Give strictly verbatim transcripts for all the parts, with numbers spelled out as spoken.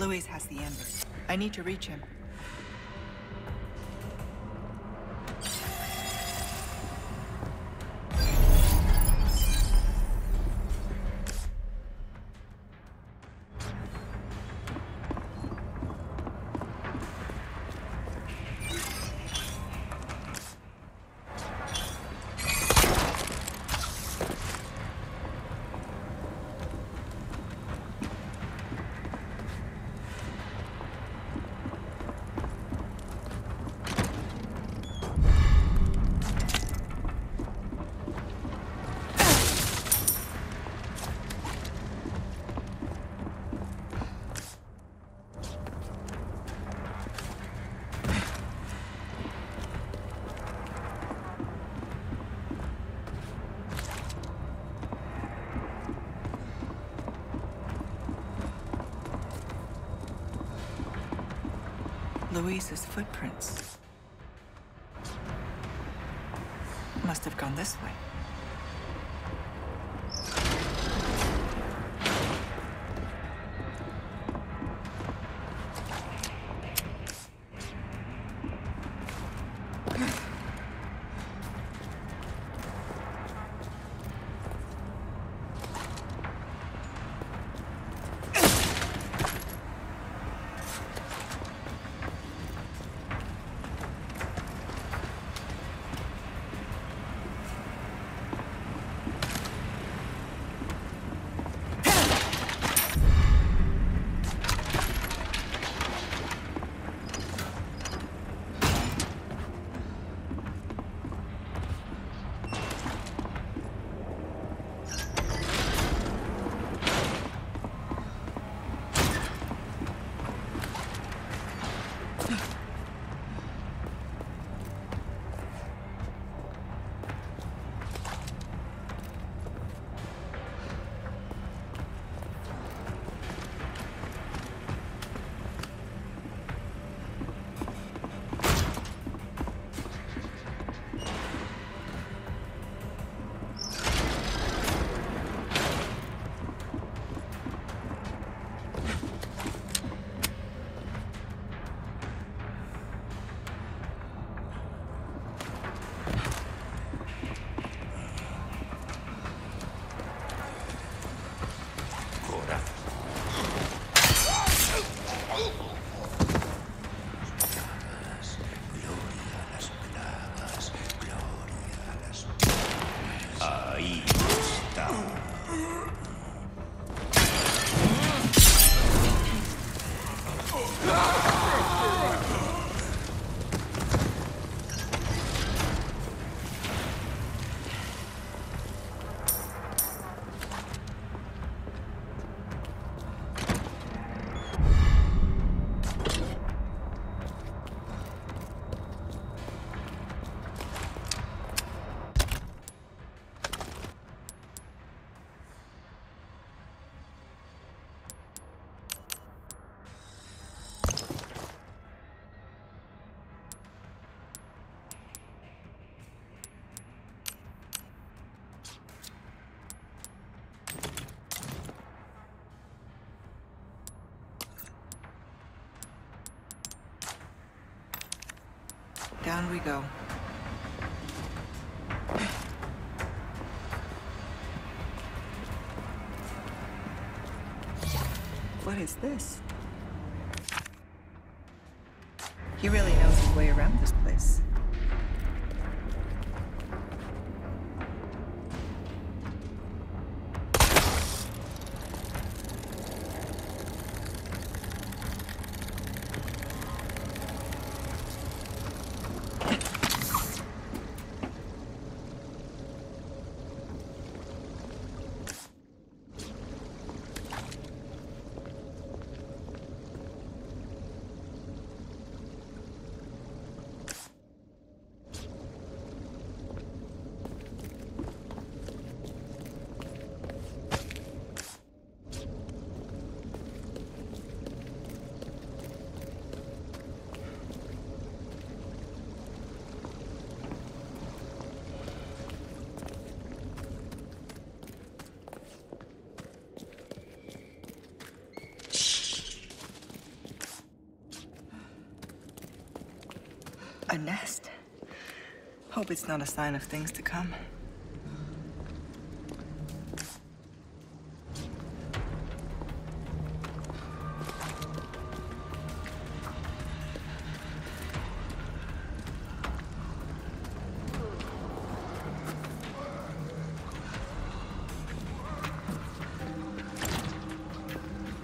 Louis has the ambers. I need to reach him. Louise's footprints must have gone this way. Down we go. What is this? He really knows his way around this place. A nest? Hope it's not a sign of things to come.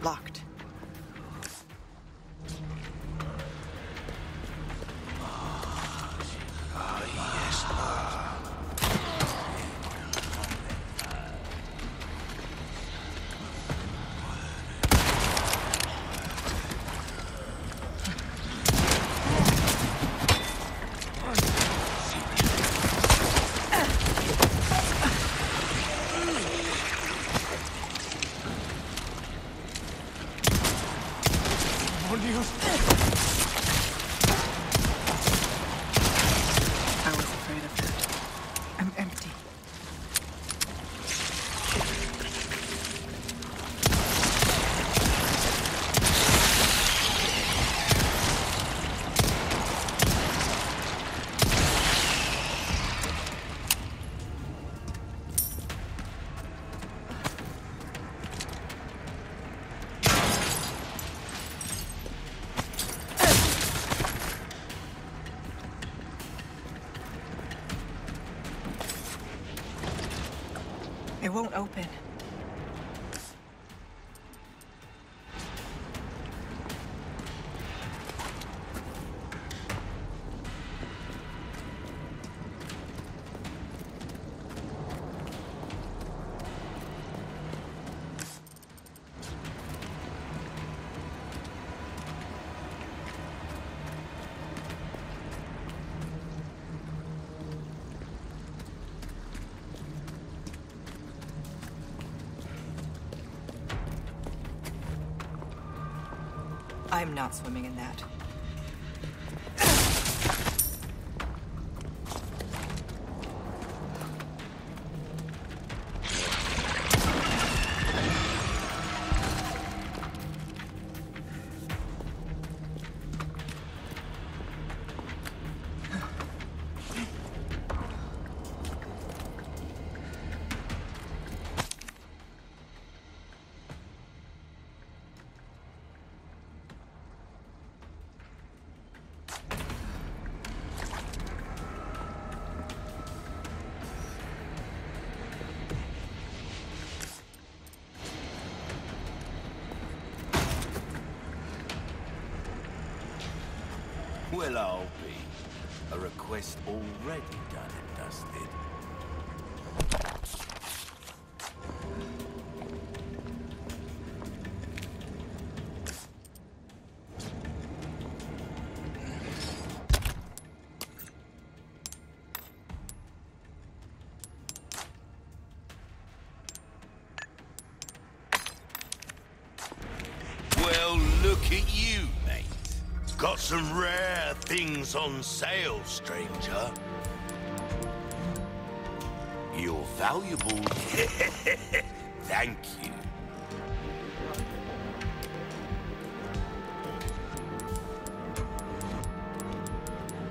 Locked. It won't open. I'm not swimming in that. Well, I'll be. A request already done and dusted. Well, look at you, mate. Got some rare things on sale, stranger. You're valuable. Thank you.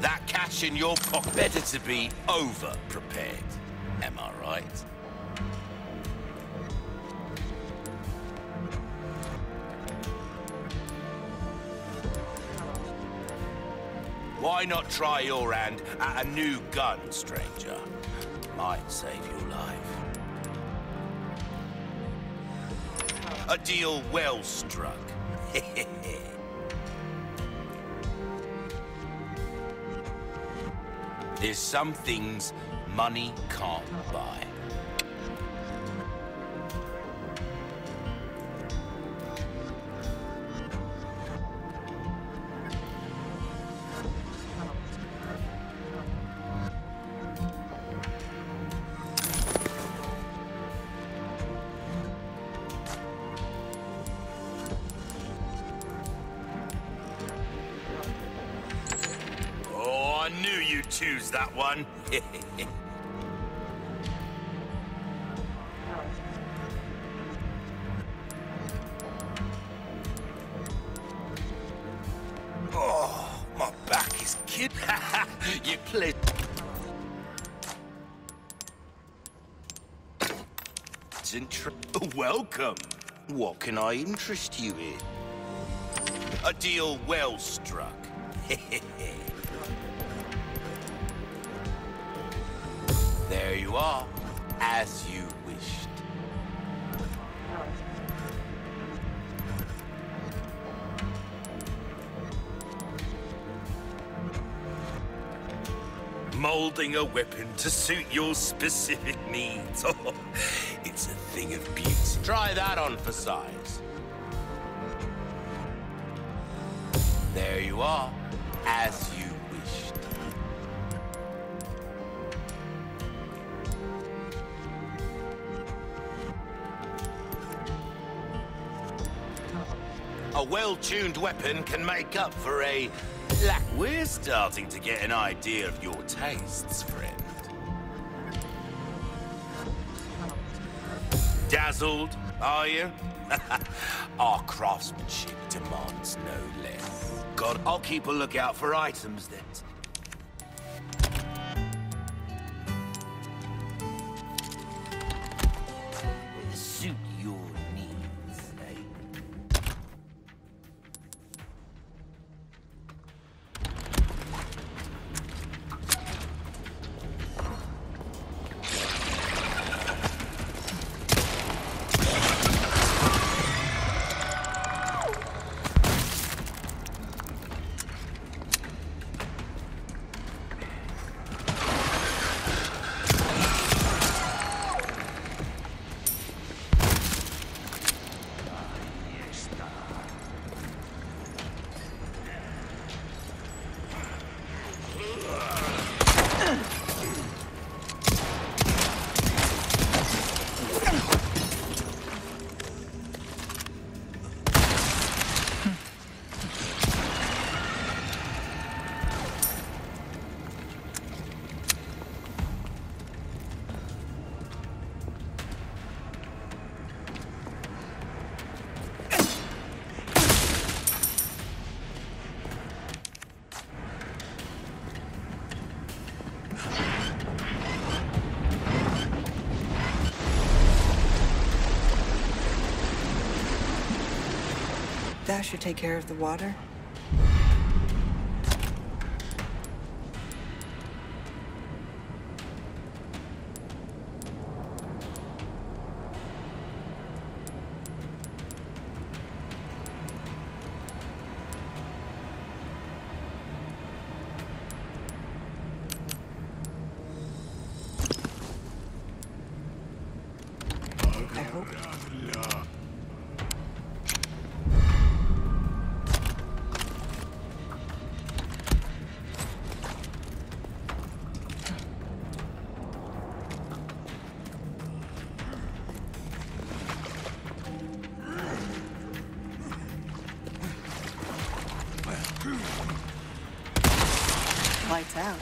That cash in your pocket, better to be over-prepared. Am I right? Why not try your hand at a new gun, stranger? Might save your life. A deal well struck. There's some things money can't buy. Choose that one. Oh, my back is kid. You play. Welcome. What can I interest you in? A deal well struck. There you are, as you wished. Molding a weapon to suit your specific needs. Oh, it's a thing of beauty. Try that on for size. There you are, as you wished. A well-tuned weapon can make up for a lack. We're starting to get an idea of your tastes, friend. Dazzled, are you? Our craftsmanship demands no less. God, I'll keep a lookout for items that... suit your needs, eh? That should take care of the water. Lights out.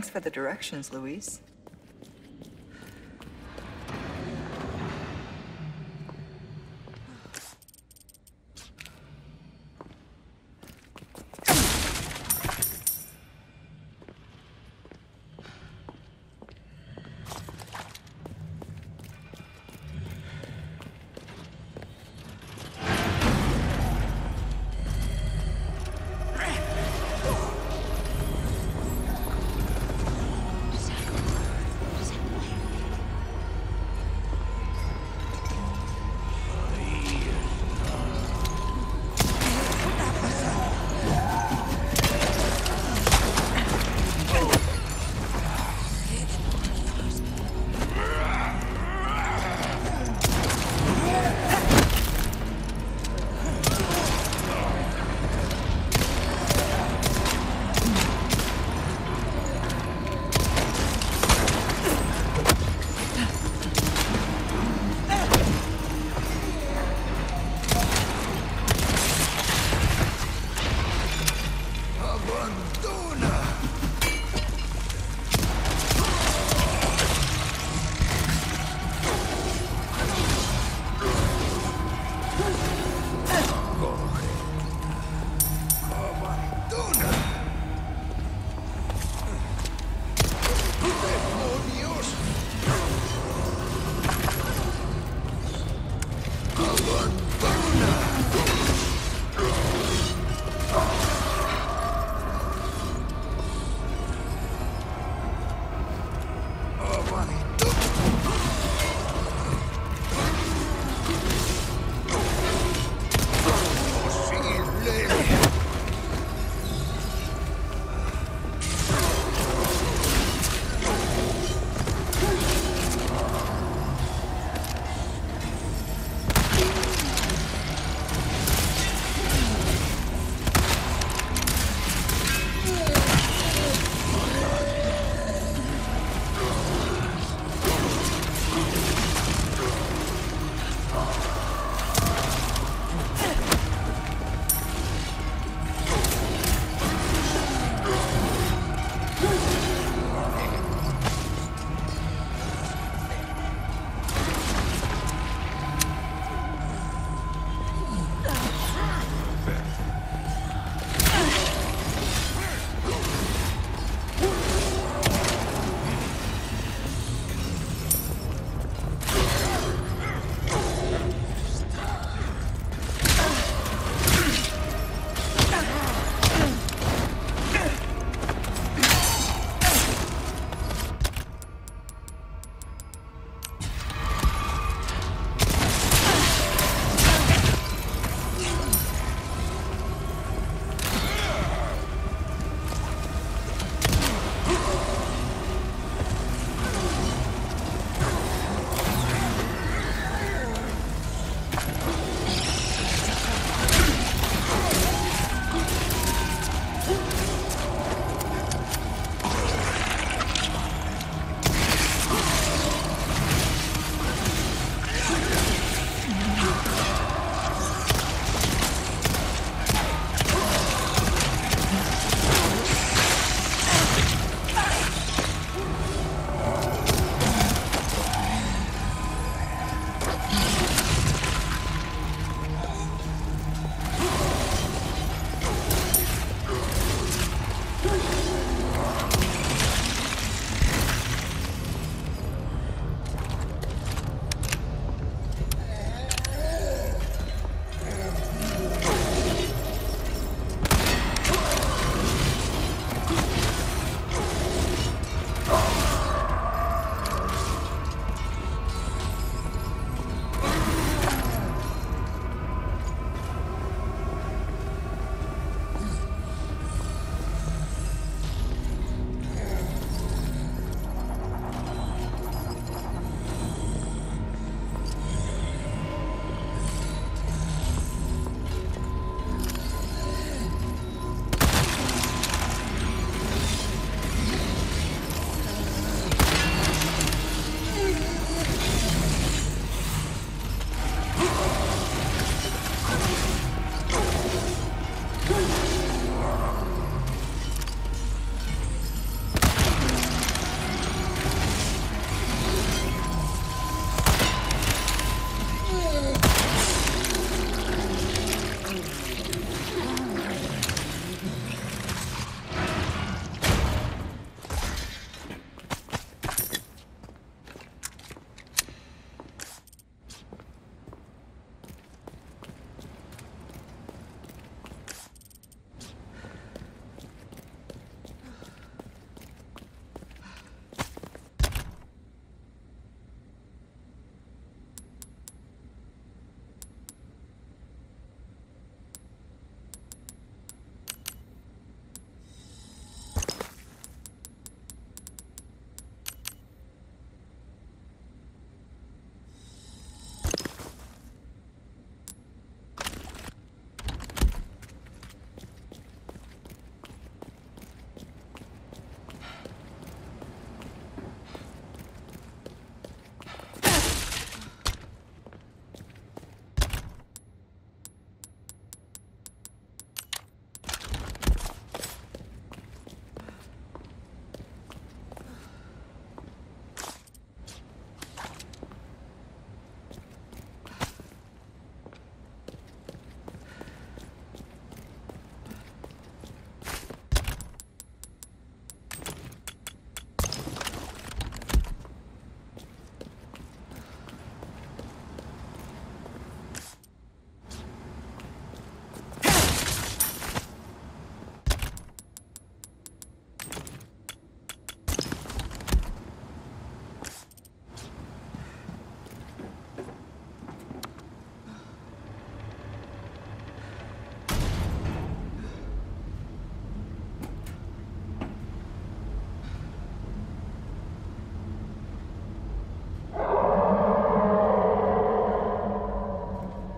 Thanks for the directions, Luis.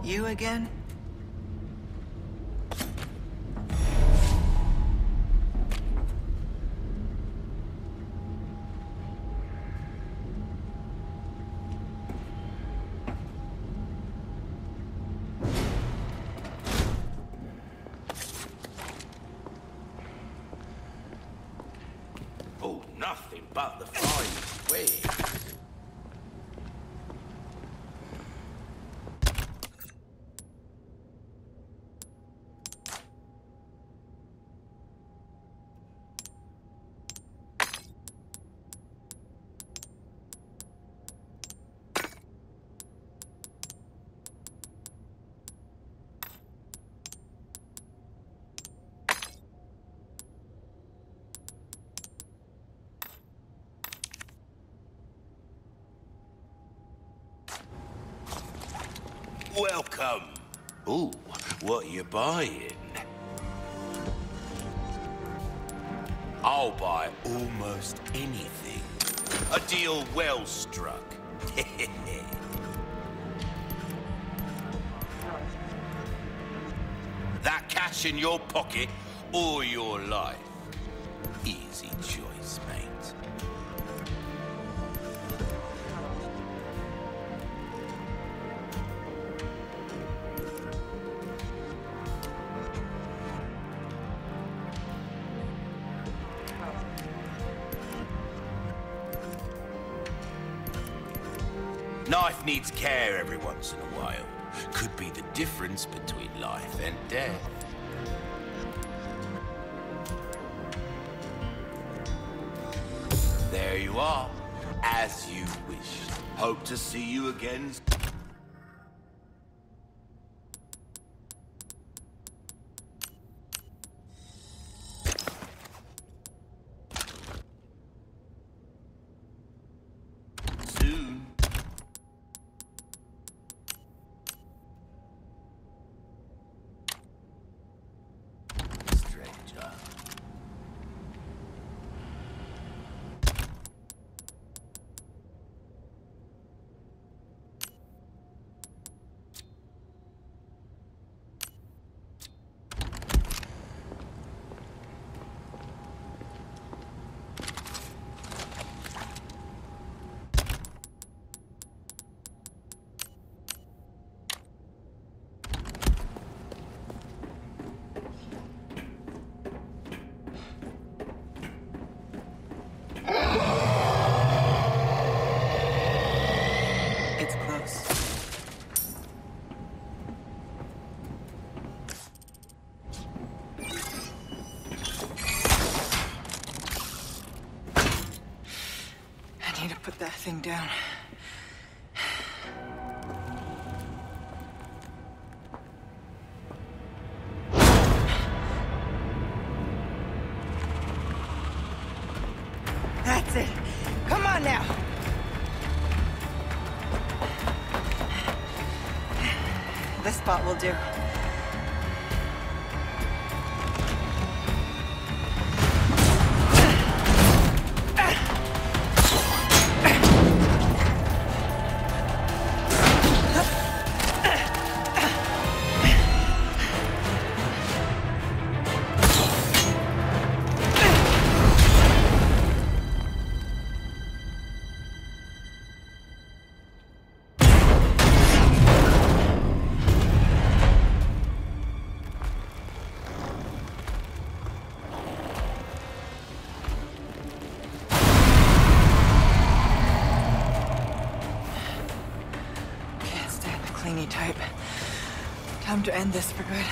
You again? Nothing but the flying waves. Welcome. Ooh, what are you buying? I'll buy almost anything. A deal well struck. That cash in your pocket or your life. Easy choice, mate. Life needs care every once in a while. Could be the difference between life and death. There you are, as you wished. Hope to see you again. That thing down. That's it. Come on now. This spot will do. Type. Time to end this for good.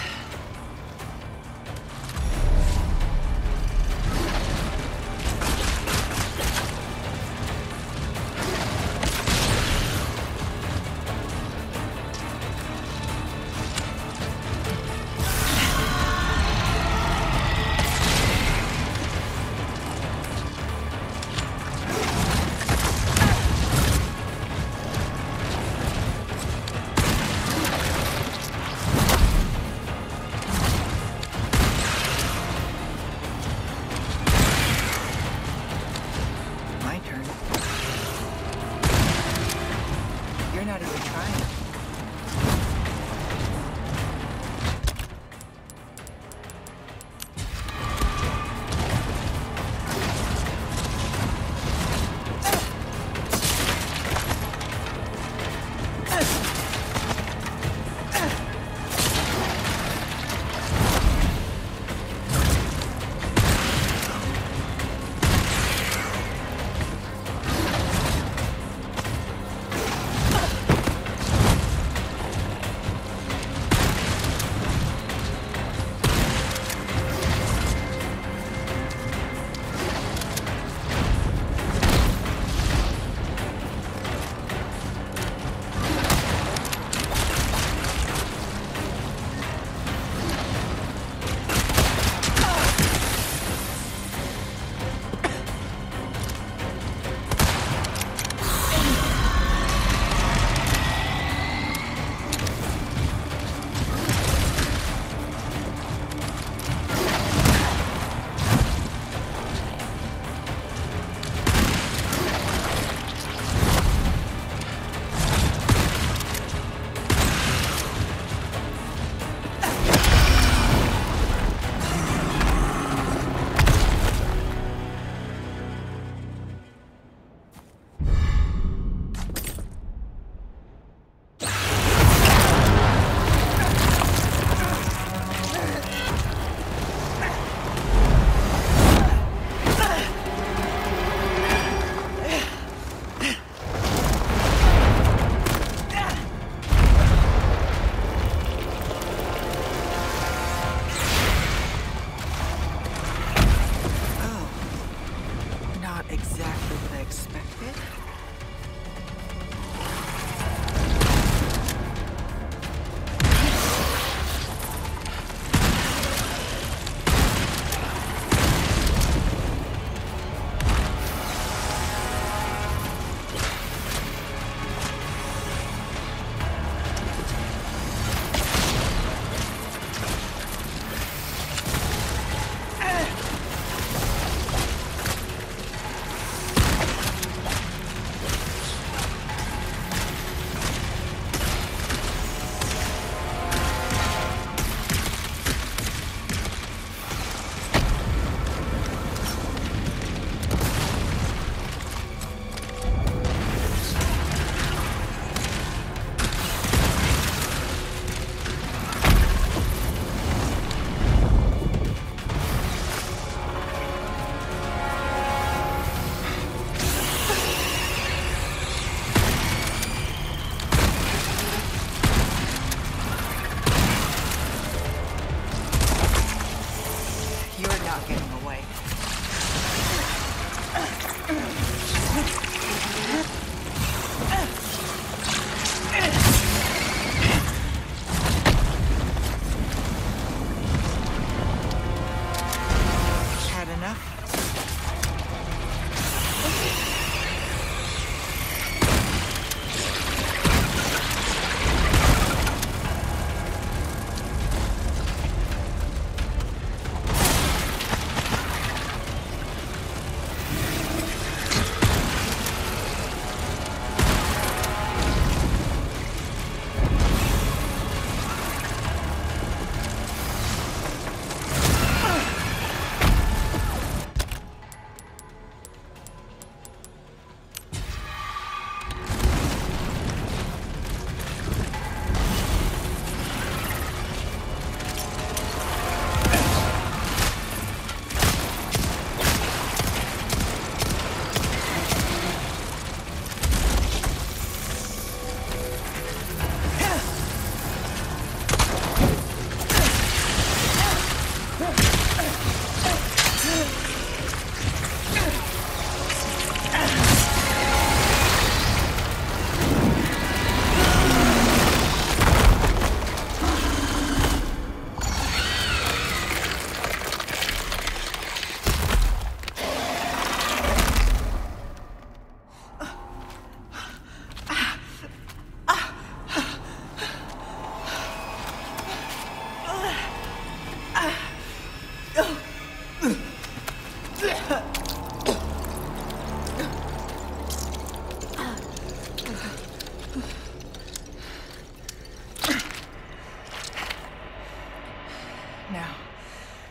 now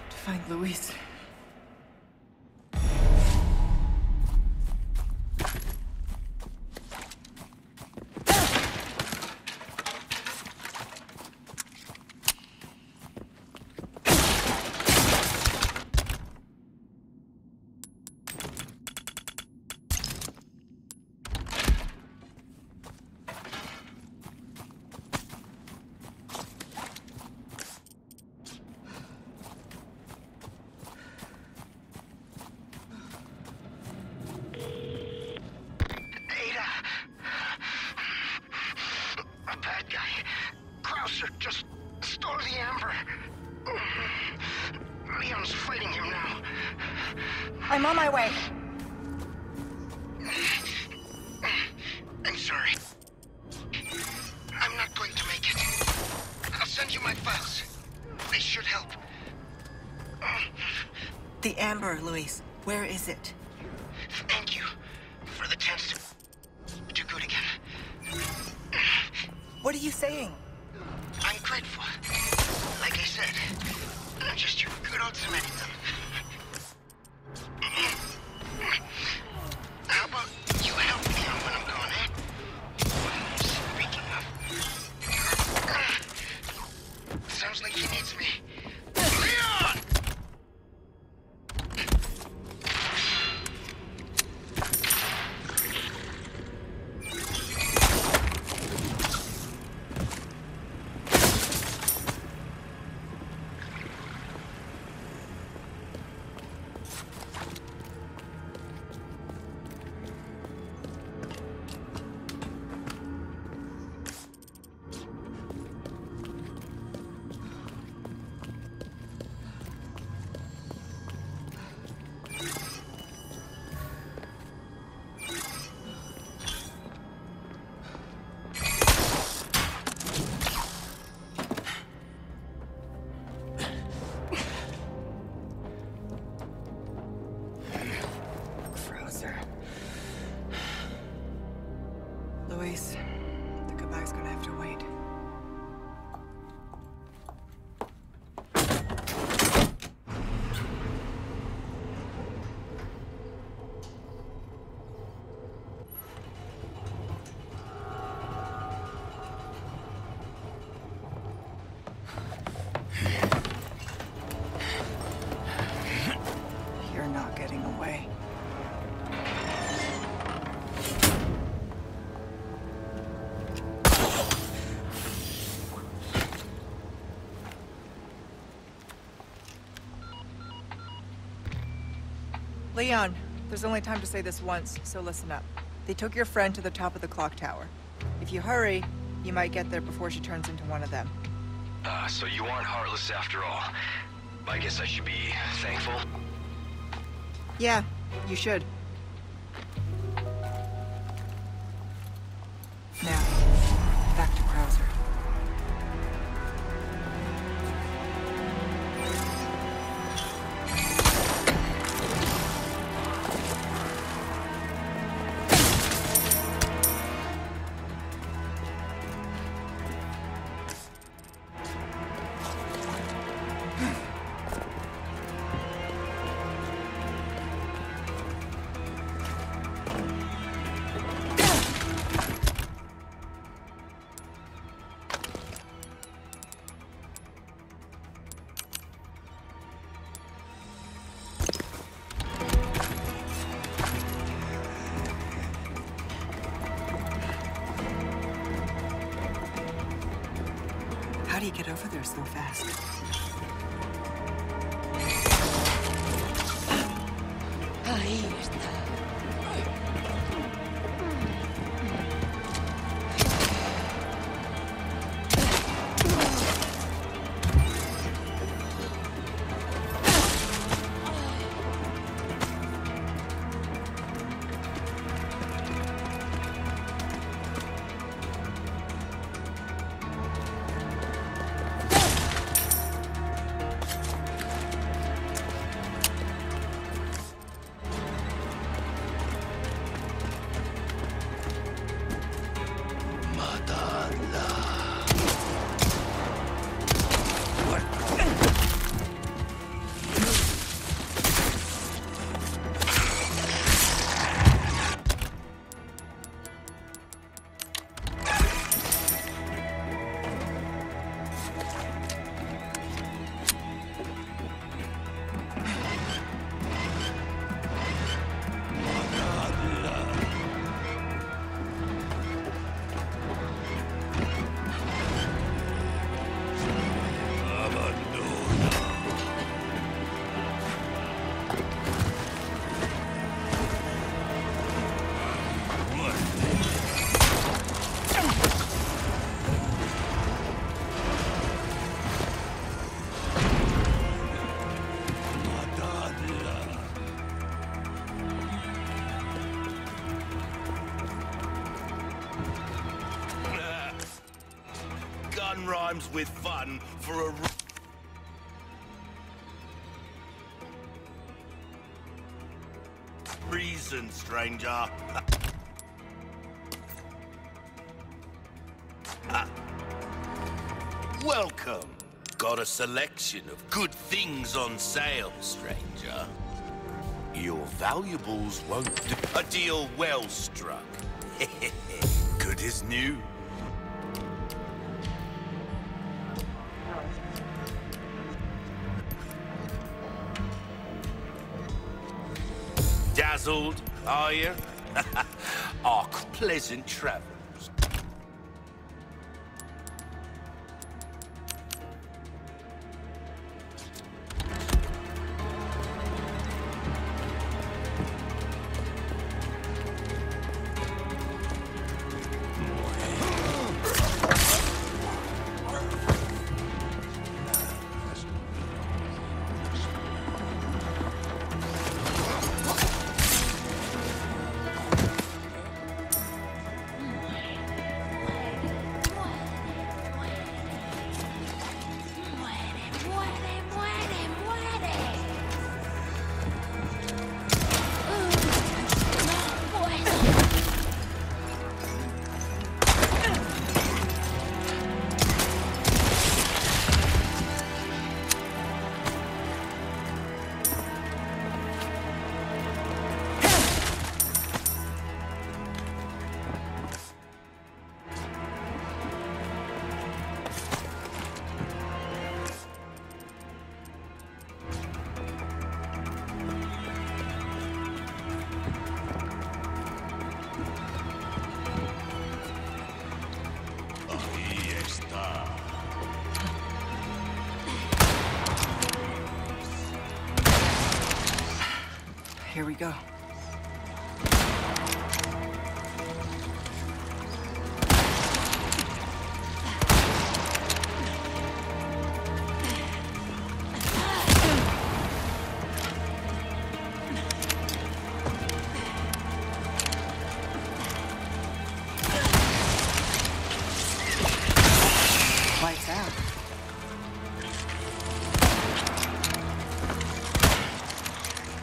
to find Luis. I'm on my way. I'm sorry. I'm not going to make it. I'll send you my files. They should help. The amber, Luis. Where is it? Thank you for the chance to do good again. What are you saying? I'm grateful. Like I said, not just your good old Samaritan. Leon, there's only time to say this once, so listen up. They took your friend to the top of the clock tower. If you hurry, you might get there before she turns into one of them. Ah, uh, so you aren't heartless after all. I guess I should be thankful? Yeah, you should. How do you get over there so fast? Ahí está. rhymes with fun for a... reason, stranger. Welcome. Got a selection of good things on sale, stranger. Your valuables won't do. A deal well struck. Good as new. Dazzled, are you? Ark, pleasant travels. Here we go.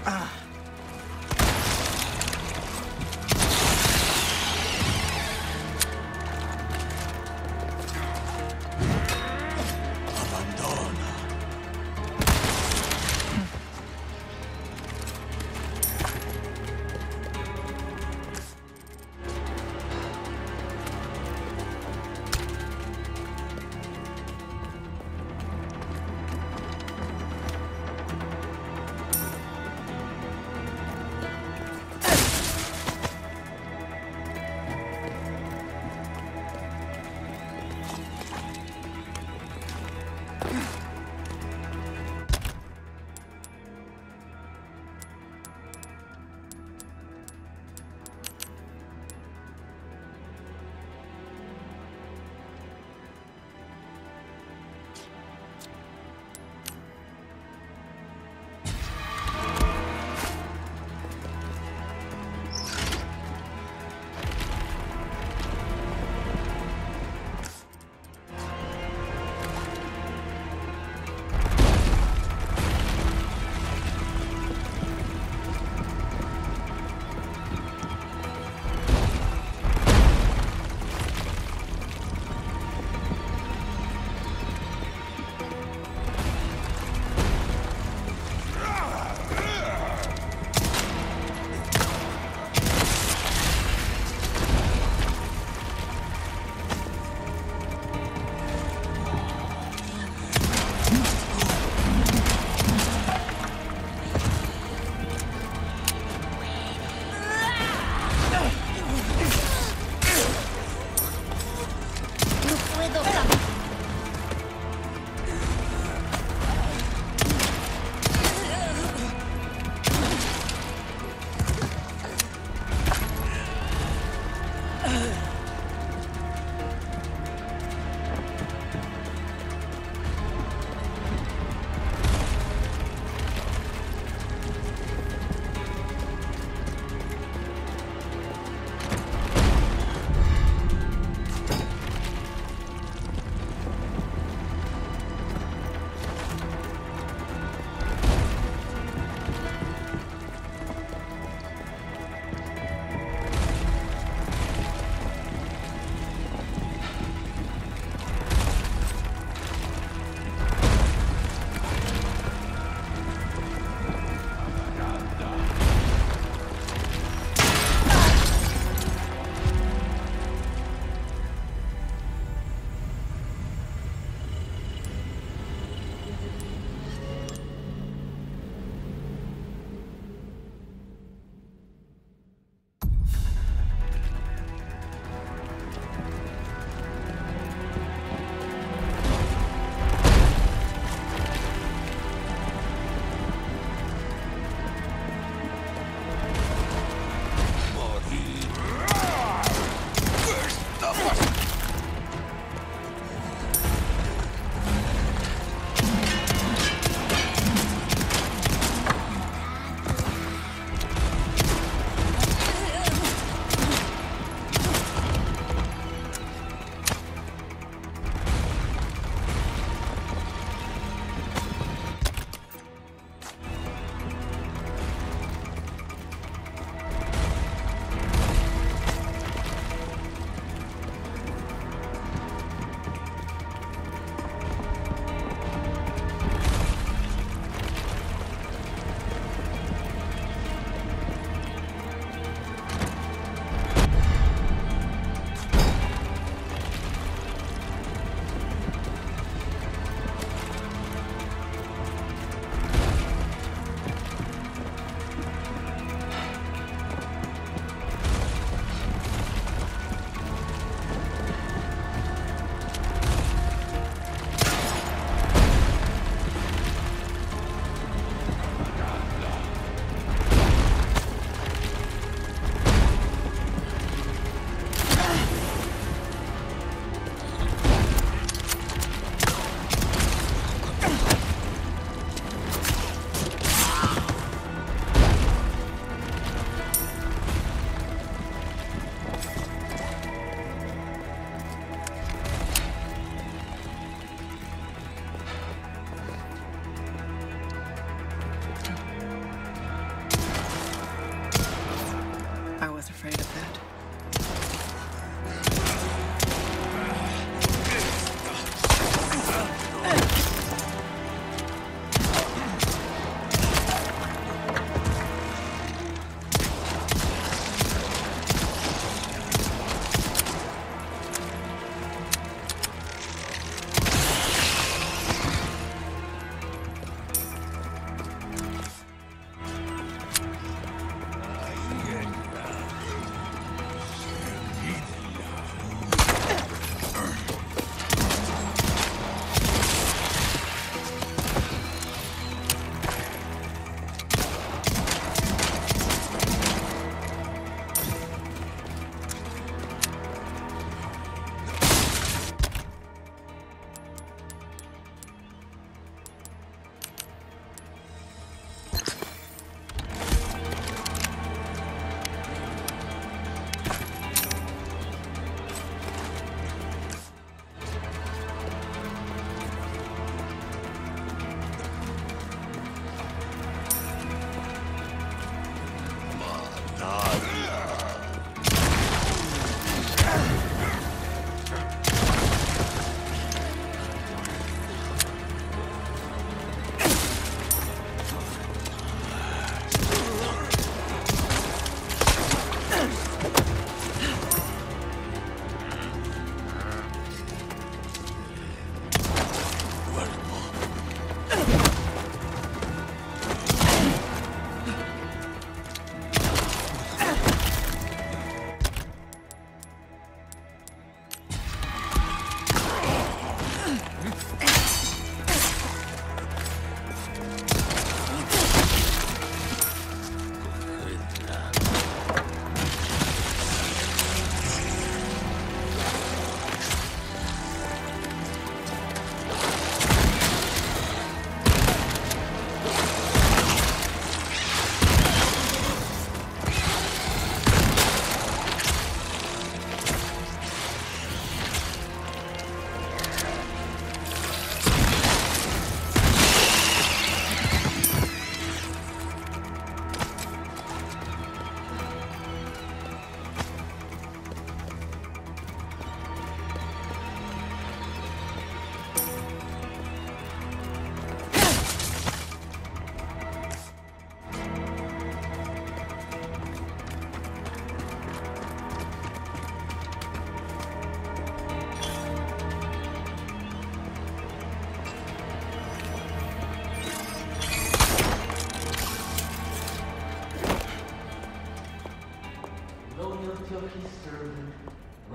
Ah.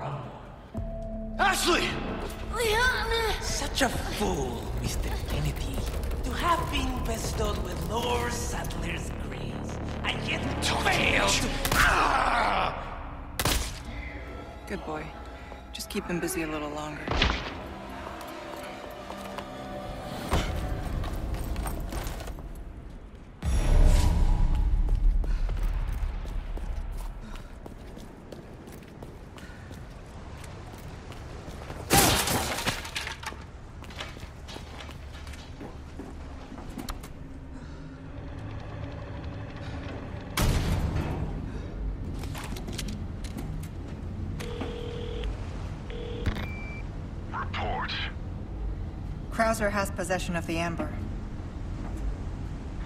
rumble. Ashley! Leon! Such a fool, Mister Kennedy. To have been bestowed with Lord Sadler's grace, and yet failed! Good boy. Just keep him busy a little longer. Krauser has possession of the amber.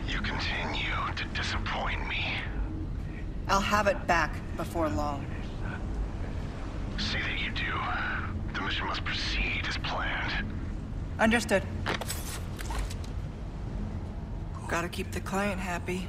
You continue to disappoint me. I'll have it back before long. See that you do. The mission must proceed as planned. Understood. Gotta keep the client happy.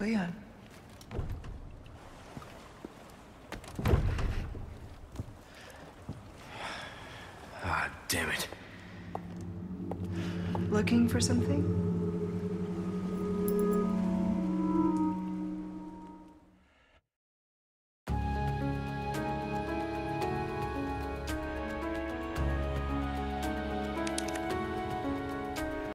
Leon. Ah, damn it. Looking for something?